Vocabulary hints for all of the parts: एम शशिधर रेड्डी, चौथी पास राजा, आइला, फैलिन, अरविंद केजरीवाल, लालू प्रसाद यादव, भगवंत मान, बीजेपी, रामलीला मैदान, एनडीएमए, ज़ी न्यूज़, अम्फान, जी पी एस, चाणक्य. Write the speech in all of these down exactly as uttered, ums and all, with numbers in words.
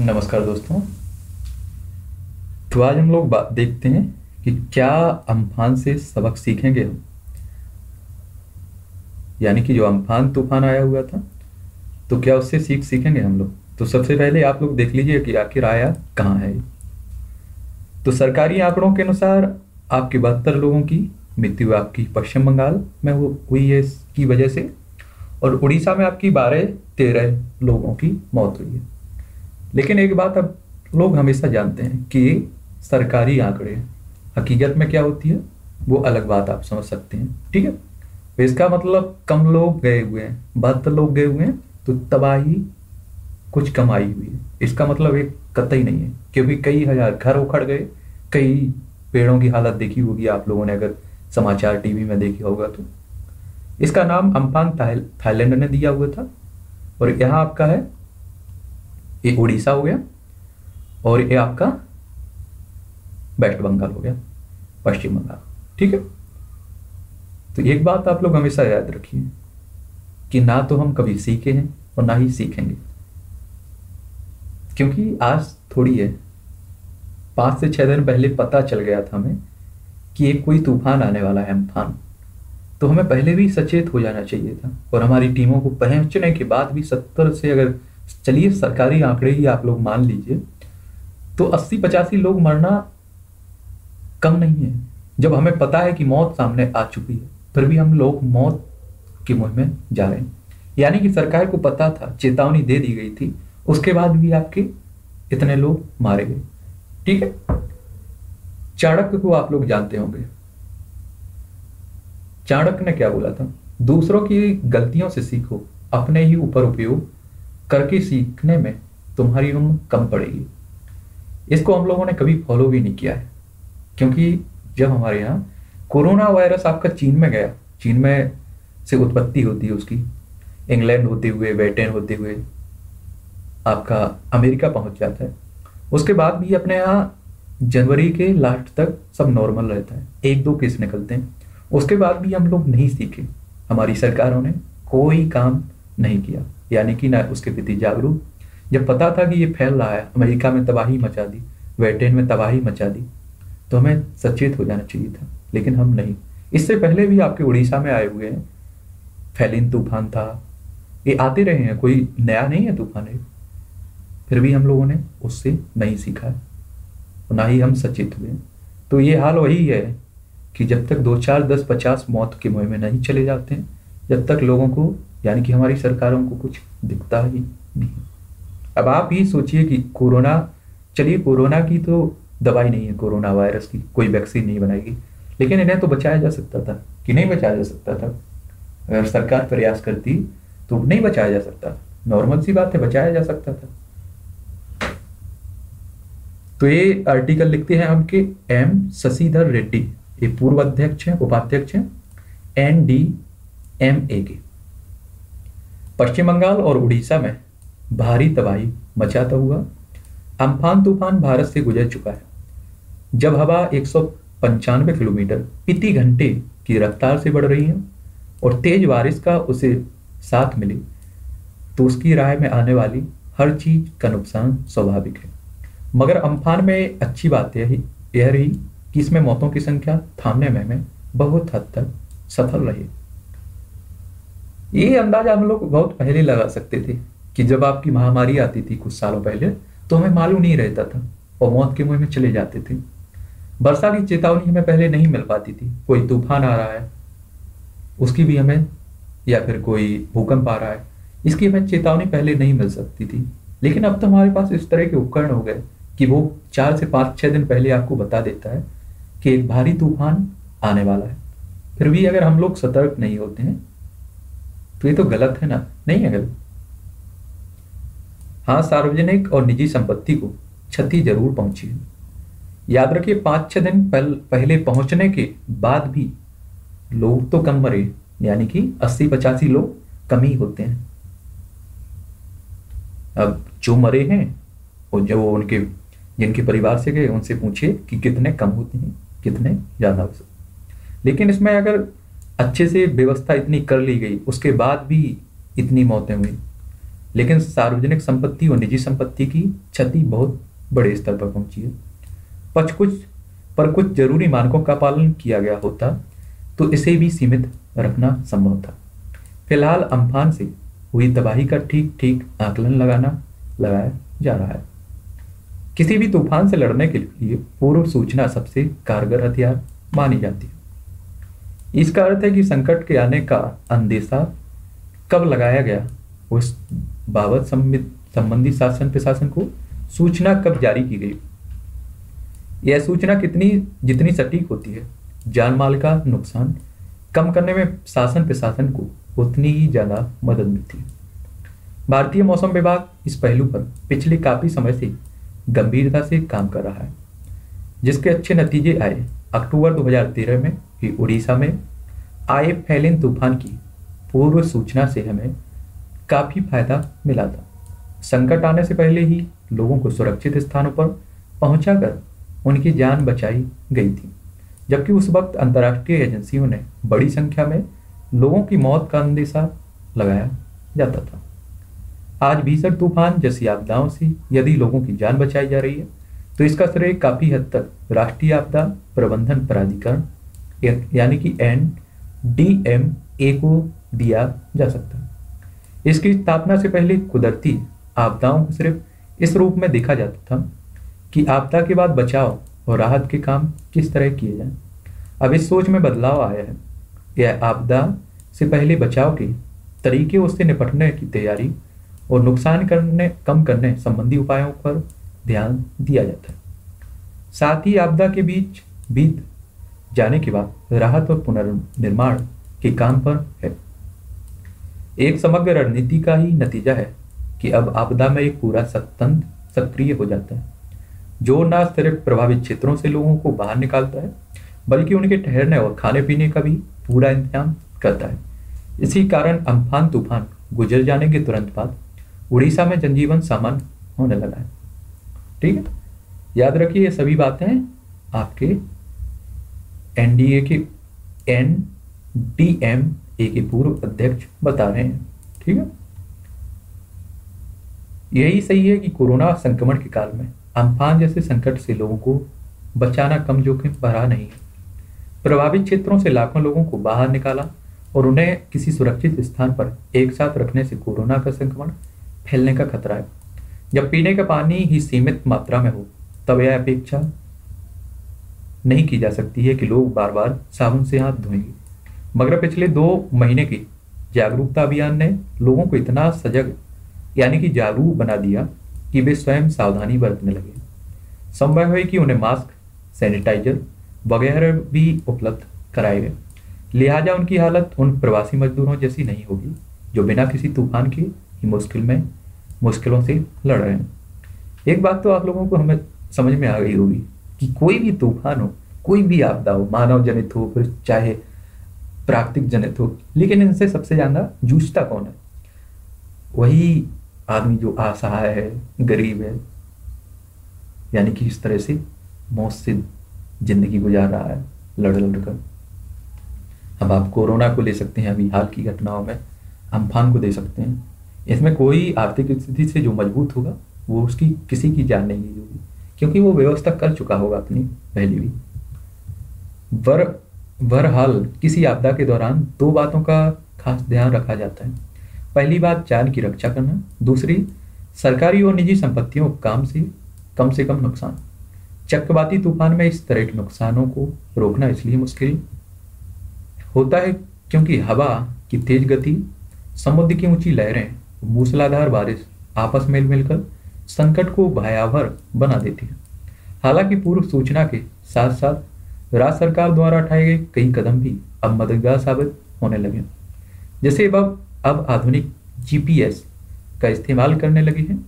नमस्कार दोस्तों, तो आज हम लोग बात देखते हैं कि क्या अम्फान से सबक सीखेंगे हम। यानी कि जो अम्फान तूफान आया हुआ था, तो क्या उससे सीख सीखेंगे हम लोग। तो सबसे पहले आप लोग देख लीजिए कि आखिर आया कहाँ है। तो सरकारी आंकड़ों के अनुसार आपके बहत्तर लोगों की मृत्यु आपकी पश्चिम बंगाल में हुई है इसकी वजह से, और उड़ीसा में आपकी बारह तेरह लोगों की मौत हुई है। लेकिन एक बात अब लोग हमेशा जानते हैं कि सरकारी आंकड़े हकीकत में क्या होती है वो अलग बात आप समझ सकते हैं, ठीक है। तो इसका मतलब कम लोग गए हुए हैं, बहत्तर लोग गए हुए हैं, तो तबाही कुछ कम आई हुई है। इसका मतलब एक कतई नहीं है, क्योंकि कई हजार घर उखड़ गए, कई पेड़ों की हालत देखी होगी आप लोगों ने, अगर समाचार टीवी में देखा होगा। तो इसका नाम अम्फान थाईलैंड ने दिया हुआ था, और यहाँ आपका है ये उड़ीसा हो गया, और ये आपका वेस्ट बंगाल हो गया, पश्चिम बंगाल, ठीक है। तो एक बात आप लोग हमेशा याद रखिए कि ना तो हम कभी सीखे हैं और ना ही सीखेंगे, क्योंकि आज थोड़ी है, पाँच से छः दिन पहले पता चल गया था हमें कि एक कोई तूफान आने वाला है, अम्फान। तो हमें पहले भी सचेत हो जाना चाहिए था, और हमारी टीमों को पहुंचने के बाद भी सत्तर से, अगर चलिए सरकारी आंकड़े ही आप लोग मान लीजिए, तो अस्सी पचासी लोग मरना कम नहीं है। जब हमें पता है कि मौत सामने आ चुकी है, फिर भी हम लोग मौत के मुंह में जा रहे हैं। यानी कि सरकार को पता था, चेतावनी दे दी गई थी, उसके बाद भी आपके इतने लोग मारे गए, ठीक है। चाणक्य को आप लोग जानते होंगे। चाणक्य ने क्या बोला था, दूसरों की गलतियों से सीखो, अपने ही ऊपर उपयोग करके सीखने में तुम्हारी उम्र कम पड़ेगी। इसको हम लोगों ने कभी फॉलो भी नहीं किया है, क्योंकि जब हमारे यहाँ कोरोना वायरस आपका चीन में गया, चीन में से उत्पत्ति होती है उसकी, इंग्लैंड होते हुए, ब्रिटेन होते हुए आपका अमेरिका पहुँच जाता है। उसके बाद भी अपने यहाँ जनवरी के लास्ट तक सब नॉर्मल रहता है, एक दो केस निकलते हैं, उसके बाद भी हम लोग नहीं सीखे। हमारी सरकारों ने कोई काम नहीं किया, यानी कि ना उसके प्रति जागरूक। जब पता था कि ये फैल रहा है, अमेरिका में तबाही मचा दी, ब्रिटेन में तबाही मचा दी, तो हमें सचेत हो जाना चाहिए था, लेकिन हम नहीं। इससे पहले भी आपके उड़ीसा में आए हुए हैं, फैलिन तूफान था, ये आते रहे हैं, कोई नया नहीं है तूफान है, फिर भी हम लोगों ने उससे नहीं सीखा, ना ही हम सचेत हुए। तो ये हाल वही है कि जब तक दो चार दस पचास मौत के मुँह में नहीं चले जाते हैं, जब तक लोगों को, यानी कि हमारी सरकारों को कुछ दिखता ही नहीं। अब आप ही सोचिए कि कोरोना, चलिए कोरोना की तो दवाई नहीं है, कोरोना वायरस की कोई वैक्सीन नहीं बनाएगी, लेकिन इन्हें तो बचाया जा सकता था कि नहीं बचाया जा सकता था। अगर सरकार प्रयास करती तो नहीं बचाया जा सकता, नॉर्मल सी बात है, बचाया जा सकता था। तो ये आर्टिकल लिखते हैं आपके एम शशिधर रेड्डी, ये पूर्व अध्यक्ष हैं, उपाध्यक्ष हैं एन डी एम ए के। पश्चिम बंगाल और उड़ीसा में भारी तबाही मचाता हुआ अम्फान तूफान भारत से गुजर चुका है। जब हवा एक सौ पंचानवे किलोमीटर प्रति घंटे की रफ्तार से बढ़ रही है और तेज बारिश का उसे साथ मिले, तो उसकी राह में आने वाली हर चीज का नुकसान स्वाभाविक है। मगर अम्फान में अच्छी बात यही यह रही कि इसमें मौतों की संख्या थामने में, में बहुत हद तक सफल रही। ये अंदाजा हम लोग बहुत पहले लगा सकते थे कि जब आपकी महामारी आती थी कुछ सालों पहले, तो हमें मालूम नहीं रहता था और मौत के मुंह में चले जाते थे। वर्षा की चेतावनी हमें पहले नहीं मिल पाती थी, कोई तूफान आ रहा है उसकी भी हमें, या फिर कोई भूकंप आ रहा है इसकी हमें चेतावनी पहले नहीं मिल सकती थी। लेकिन अब तो हमारे पास इस तरह के उपकरण हो गए कि वो चार से पाँच छः दिन पहले आपको बता देता है कि एक भारी तूफान आने वाला है। फिर भी अगर हम लोग सतर्क नहीं होते हैं तो ये तो गलत है ना, नहीं है गलत। हाँ, सार्वजनिक और निजी संपत्ति को क्षति जरूर पहुंची है। याद रखिए, पाँच छः दिन पहल, पहले पहुंचने के बाद भी लोग तो कम मरे, यानी कि अस्सी पचासी लोग कम ही होते हैं। अब जो मरे हैं और जो उनके जिनके परिवार से गए उनसे पूछिए कि कितने कम होते हैं, कितने ज़्यादा हो सकते। लेकिन इसमें अगर अच्छे से व्यवस्था इतनी कर ली गई, उसके बाद भी इतनी मौतें हुई, लेकिन सार्वजनिक संपत्ति और निजी संपत्ति की क्षति बहुत बड़े स्तर पर पहुंची है। पर कुछ पर कुछ जरूरी मानकों का पालन किया गया होता तो इसे भी सीमित रखना संभव था। फिलहाल अम्फान से हुई तबाही का ठीक ठीक आकलन लगाना लगाया जा रहा है। किसी भी तूफान से लड़ने के लिए पूर्व सूचना सबसे कारगर हथियार मानी जाती है। इसका अर्थ है कि संकट के आने का अंदेशा कब लगाया गया, उस बाबत संबंधी शासन प्रशासन को सूचना कब जारी की गई। यह सूचना कितनी जितनी सटीक होती है, जान माल का नुकसान कम करने में शासन प्रशासन को उतनी ही ज्यादा मदद मिलती है। भारतीय मौसम विभाग इस पहलू पर पिछले काफी समय से गंभीरता से काम कर रहा है, जिसके अच्छे नतीजे आए। अक्टूबर दो हज़ार तेरह में ही उड़ीसा में आए फैलिन तूफान की पूर्व सूचना से हमें काफ़ी फायदा मिला था। संकट आने से पहले ही लोगों को सुरक्षित स्थानों पर पहुंचाकर उनकी जान बचाई गई थी, जबकि उस वक्त अंतर्राष्ट्रीय एजेंसियों ने बड़ी संख्या में लोगों की मौत का अंदेशा लगाया जाता था। आज भीषण तूफान जैसी आपदाओं से यदि लोगों की जान बचाई जा रही है तो इसका श्रेय काफी हद तक राष्ट्रीय आपदा प्रबंधन प्राधिकरण यानी कि एन डी एम ए को दिया जा सकता है। इसकी स्थापना से पहले कुदरती आपदाओं को सिर्फ इस रूप में देखा जाता था कि आपदा के बाद बचाव और राहत के काम किस तरह किए जाएं। अब इस सोच में बदलाव आया है। यह आपदा से पहले बचाव के तरीके, उससे निपटने की तैयारी और नुकसान करने कम करने संबंधी उपायों पर ध्यान दिया जाता है। साथ ही आपदा के बीच बीत जाने के बाद राहत और पुनर्निर्माण के काम पर है। एक समग्र रणनीति का ही नतीजा है कि अब आपदा में एक पूरा तंत्र सक्रिय हो जाता है, जो न सिर्फ प्रभावित क्षेत्रों से लोगों को बाहर निकालता है, बल्कि उनके ठहरने और खाने पीने का भी पूरा इंतजाम करता है। इसी कारण अम्फान तूफान गुजर जाने के तुरंत बाद उड़ीसा में जनजीवन सामान्य होने लगा है। ठीक है, याद रखिए ये सभी बातें आपके एनडीए के एन डी एम ए के पूर्व अध्यक्ष बता रहे हैं। ठीक है, यही सही है कि कोरोना संक्रमण के काल में अम्फान जैसे संकट से लोगों को बचाना कम जोखिम भरा नहीं है। प्रभावित क्षेत्रों से लाखों लोगों को बाहर निकाला और उन्हें किसी सुरक्षित स्थान पर एक साथ रखने से कोरोना का संक्रमण फैलने का खतरा है। जब पीने का पानी ही सीमित मात्रा में हो तब यह अपेक्षा नहीं की जा सकती है कि लोग बार बार साबुन से हाथ धोएंगे, मगर पिछले दो महीने के जागरूकता अभियान ने लोगों को इतना सजग यानी कि जागरूक बना दिया कि वे स्वयं सावधानी बरतने लगे। संभव है कि उन्हें मास्क, सैनिटाइजर वगैरह भी उपलब्ध कराए गए, लिहाजा उनकी हालत उन प्रवासी मजदूरों जैसी नहीं होगी जो बिना किसी तूफान के ही मुश्किल में मुश्किलों से लड़ रहे हैं। एक बात तो आप लोगों को हमें समझ में आ गई होगी कि कोई भी तूफान हो, कोई भी आपदा हो, मानव जनित हो फिर चाहे प्राकृतिक जनित हो, लेकिन इनसे सबसे ज्यादा जूझता कौन है? वही आदमी जो असहाय है, गरीब है, यानी कि इस तरह से मौत से जिंदगी गुजार रहा है लड़ लड़कर। अब आप कोरोना को ले सकते हैं, अभी हाल की घटनाओं में अम्फान को दे सकते हैं। इसमें कोई आर्थिक स्थिति से जो मजबूत होगा वो उसकी किसी की जान नहीं होगी, क्योंकि वो व्यवस्था कर चुका होगा अपनी पहले भी। वर बहरहाल किसी आपदा के दौरान दो बातों का खास ध्यान रखा जाता है। पहली बात जान की रक्षा करना, दूसरी सरकारी और निजी संपत्तियों काम से कम से कम नुकसान। चक्रवाती तूफान में इस तरह के नुकसानों को रोकना इसलिए मुश्किल होता है क्योंकि हवा की तेज गति, समुद्र की ऊंची लहरें, मूसलाधार बारिश आपस में मिलकर संकट को भयावह बना देती है। हालांकि पूर्व सूचना के साथ साथ राज्य सरकार द्वारा उठाए गए कई कदम भी अब मददगार साबित होने लगे, जैसे अब अब आधुनिक जी पी एस का इस्तेमाल करने लगे हैं।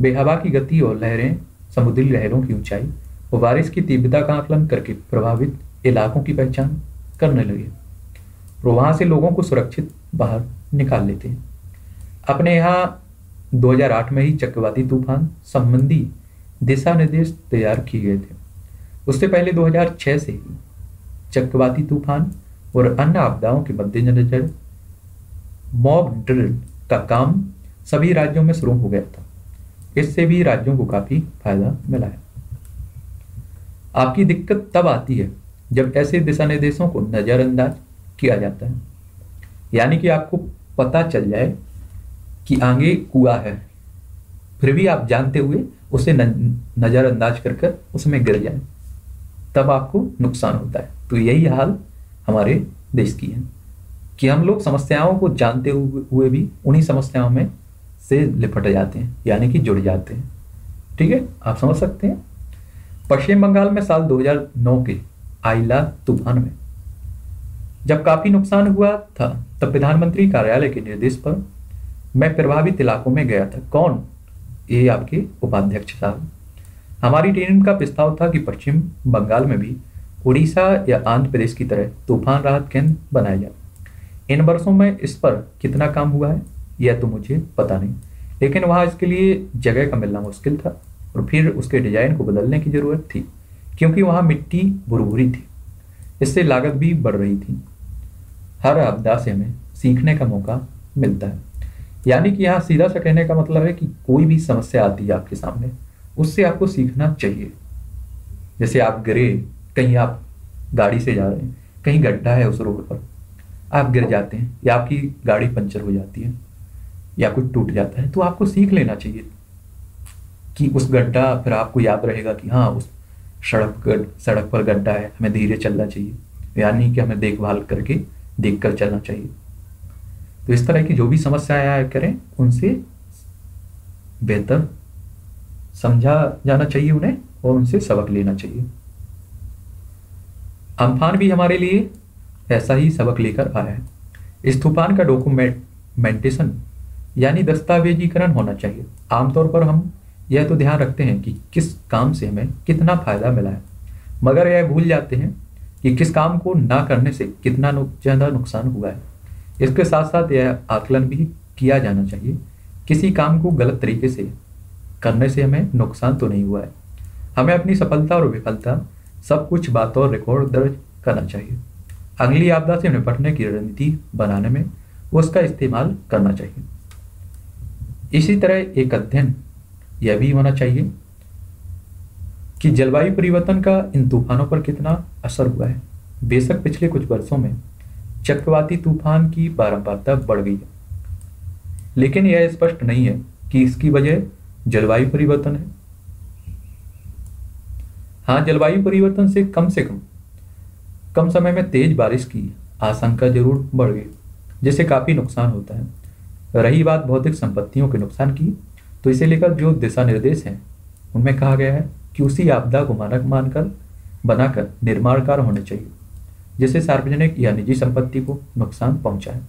वे हवा की गति और लहरें, समुद्री लहरों की ऊंचाई और बारिश की तीव्रता का आकलन करके प्रभावित इलाकों की पहचान करने लगे और वहां से लोगों को सुरक्षित बाहर निकाल लेते हैं। अपने यहाँ दो हज़ार आठ में ही चक्रवाती तूफान संबंधी दिशा निर्देश तैयार किए गए थे। उससे पहले दो हज़ार छह से ही चक्रवाती तूफान और अन्य आपदाओं के मद्देनजर मॉक ड्रिल का काम सभी राज्यों में शुरू हो गया था। इससे भी राज्यों को काफ़ी फायदा मिला है। आपकी दिक्कत तब आती है जब ऐसे दिशा निर्देशों को नज़रअंदाज किया जाता है, यानी कि आपको पता चल जाए कि आगे कुआ है, फिर भी आप जानते हुए उसे नज़रअंदाज कर कर उसमें गिर जाए, तब आपको नुकसान होता है। तो यही हाल हमारे देश की है कि हम लोग समस्याओं को जानते हुए भी उन्हीं समस्याओं में से लिपट जाते हैं, यानी कि जुड़ जाते हैं। ठीक है, आप समझ सकते हैं। पश्चिम बंगाल में साल दो हज़ार नौ के आइला तूफान में जब काफ़ी नुकसान हुआ था, तब प्रधानमंत्री कार्यालय के निर्देश पर मैं प्रभावित इलाकों में गया था। कौन? ये आपके उपाध्यक्ष साहब। हमारी टीम का प्रस्ताव था कि पश्चिम बंगाल में भी उड़ीसा या आंध्र प्रदेश की तरह तूफान राहत केंद्र बनाया जाए। इन वर्षों में इस पर कितना काम हुआ है यह तो मुझे पता नहीं, लेकिन वहाँ इसके लिए जगह का मिलना मुश्किल था और फिर उसके डिजाइन को बदलने की ज़रूरत थी, क्योंकि वहाँ मिट्टी भुरभुरी थी। इससे लागत भी बढ़ रही थी। हर आपदा से हमें सीखने का मौका मिलता है, यानी कि यहाँ सीधा सा कहने का मतलब है कि कोई भी समस्या आती है आपके सामने, उससे आपको सीखना चाहिए। जैसे आप गिरे, कहीं आप गाड़ी से जा रहे हैं, कहीं गड्ढा है उस रोड पर, आप गिर जाते हैं या आपकी गाड़ी पंचर हो जाती है या कुछ टूट जाता है, तो आपको सीख लेना चाहिए कि उस गड्ढा, फिर आपको याद रहेगा कि हाँ उस सड़क सड़क पर गड्ढा है, हमें धीरे चलना चाहिए, यानी कि हमें देखभाल करके देख कर चलना चाहिए। तो इस तरह की जो भी समस्याएं आया करें, उनसे बेहतर समझा जाना चाहिए उन्हें और उनसे सबक लेना चाहिए। अम्फान भी हमारे लिए ऐसा ही सबक लेकर आया है। इस तूफान का डॉक्यूमेंटेशन यानी दस्तावेजीकरण होना चाहिए। आमतौर पर हम यह तो ध्यान रखते हैं कि किस काम से हमें कितना फायदा मिला है, मगर यह भूल जाते हैं कि किस काम को ना करने से कितना ज़्यादा नुकसान हुआ है। इसके साथ साथ यह आकलन भी किया जाना चाहिए, किसी काम को गलत तरीके से करने से हमें नुकसान तो नहीं हुआ है। हमें अपनी सफलता और विफलता सब कुछ बतौर रिकॉर्ड दर्ज करना चाहिए। अगली आपदा से निपटने की रणनीति बनाने में उसका इस्तेमाल करना चाहिए। इसी तरह एक अध्ययन यह भी होना चाहिए कि जलवायु परिवर्तन का इन तूफानों पर कितना असर हुआ है। बेशक पिछले कुछ वर्षों में चक्रवाती तूफान की बारंबारता बढ़ गई है, लेकिन यह स्पष्ट नहीं है कि इसकी वजह जलवायु परिवर्तन है। हाँ, जलवायु परिवर्तन से कम से कम कम समय में तेज बारिश की आशंका जरूर बढ़ गई, जिससे काफ़ी नुकसान होता है। रही बात भौतिक संपत्तियों के नुकसान की, तो इसे लेकर जो दिशा निर्देश हैं उनमें कहा गया है कि उसी आपदा को मानक मानकर बनाकर निर्माण कार्य होने चाहिए जिससे सार्वजनिक या निजी संपत्ति को नुकसान पहुंचाए।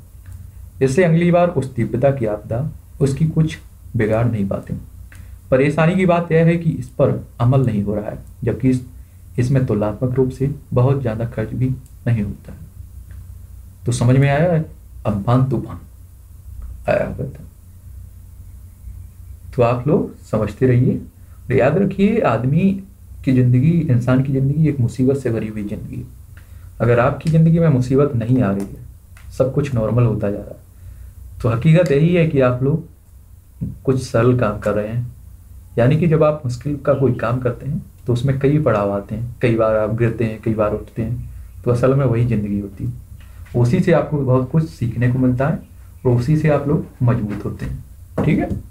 इससे अगली बार उस तीव्रता की आपदा उसकी कुछ बिगाड़ नहीं पाते। परेशानी की बात यह है कि इस पर अमल नहीं हो रहा है, जबकि इस, इसमें तुलनात्मक रूप से बहुत ज़्यादा खर्च भी नहीं होता है। तो समझ में आया है, अम्फान तूफान आया हुआ था। तो आप लोग समझते रहिए और याद रखिए, आदमी की ज़िंदगी, इंसान की ज़िंदगी एक मुसीबत से भरी हुई ज़िंदगी है। अगर आपकी ज़िंदगी में मुसीबत नहीं आ रही है, सब कुछ नॉर्मल होता जा रहा है, तो हकीकत यही है कि आप लोग कुछ सरल काम कर रहे हैं। यानी कि जब आप मुश्किल का कोई काम करते हैं तो उसमें कई पड़ाव आते हैं, कई बार आप गिरते हैं, कई बार उठते हैं, तो असल में वही ज़िंदगी होती है। उसी से आपको बहुत कुछ सीखने को मिलता है और उसी से आप लोग मजबूत होते हैं। ठीक है।